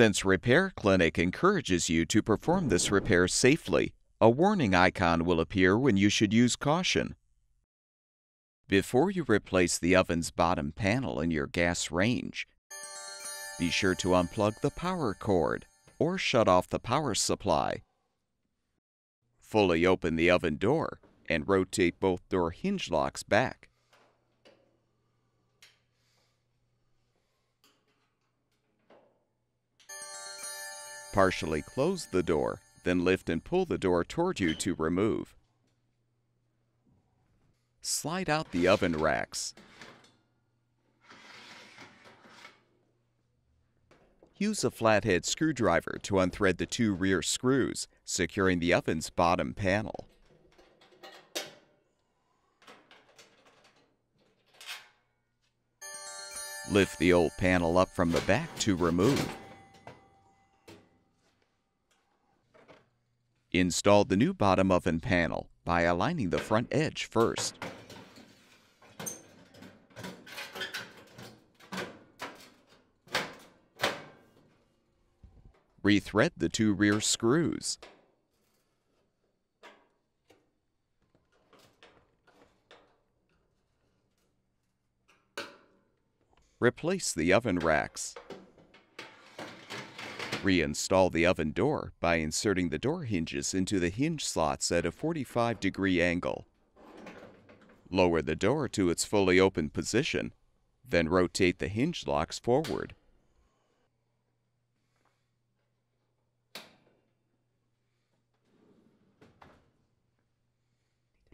Since Repair Clinic encourages you to perform this repair safely, a warning icon will appear when you should use caution. Before you replace the oven's bottom panel in your gas range, be sure to unplug the power cord or shut off the power supply. Fully open the oven door and rotate both door hinge locks back. Partially close the door, then lift and pull the door toward you to remove. Slide out the oven racks. Use a flathead screwdriver to unthread the two rear screws, securing the oven's bottom panel. Lift the old panel up from the back to remove. Install the new bottom oven panel by aligning the front edge first. Rethread the two rear screws. Replace the oven racks. Reinstall the oven door by inserting the door hinges into the hinge slots at a 45-degree angle. Lower the door to its fully open position, then rotate the hinge locks forward.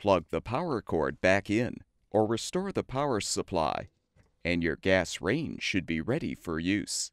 Plug the power cord back in or restore the power supply, and your gas range should be ready for use.